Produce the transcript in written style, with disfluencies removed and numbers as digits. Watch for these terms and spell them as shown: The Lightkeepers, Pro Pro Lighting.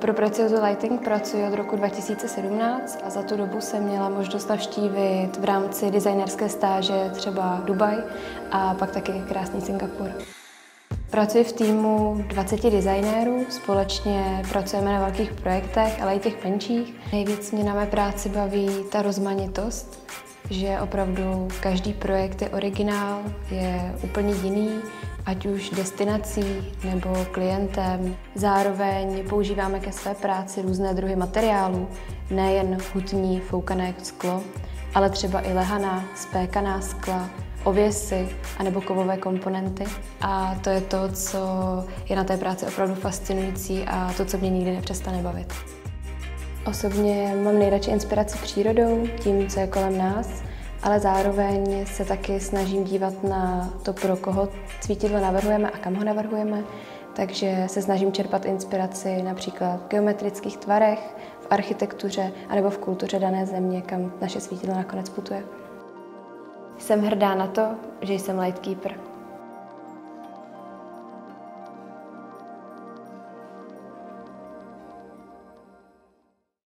Pro Pro Lighting pracuji od roku 2017 a za tu dobu jsem měla možnost navštívit v rámci designerské stáže třeba Dubaj a pak taky krásný Singapur. Pracuji v týmu 20 designérů, společně pracujeme na velkých projektech, ale i těch menších. Nejvíc mě na mé práci baví ta rozmanitost, že opravdu každý projekt je originál, je úplně jiný, ať už destinací nebo klientem. Zároveň používáme ke své práci různé druhy materiálů, nejen hutní foukané sklo, ale třeba i lehaná, spékaná skla, ověsy anebo kovové komponenty. A to je to, co je na té práci opravdu fascinující a to, co mě nikdy nepřestane bavit. Osobně mám nejradši inspiraci přírodou, tím, co je kolem nás, ale zároveň se taky snažím dívat na to, pro koho svítidlo navrhujeme a kam ho navrhujeme, takže se snažím čerpat inspiraci například v geometrických tvarech, v architektuře anebo v kultuře dané země, kam naše svítidlo nakonec putuje. Jsem hrdá na to, že jsem lightkeeper.